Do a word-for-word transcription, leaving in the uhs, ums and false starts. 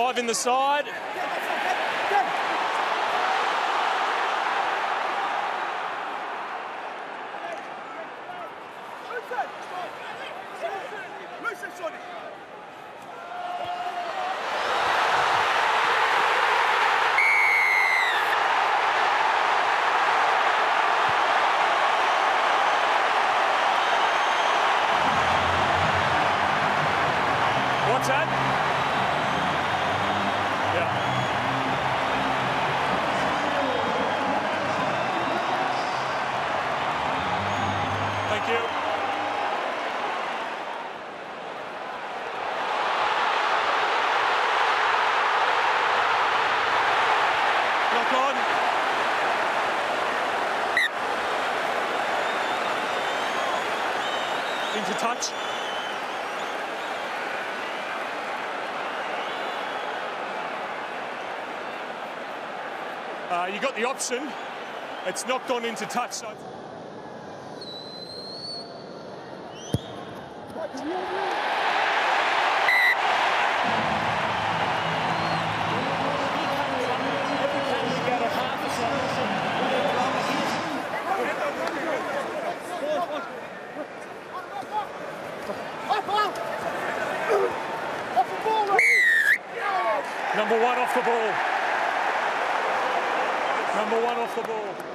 five in the side. What's that? Yeah. Thank you. Lock on. Into touch. Uh, you got the option. It's knocked on into touch. So... Number one off the ball. Number one off the ball.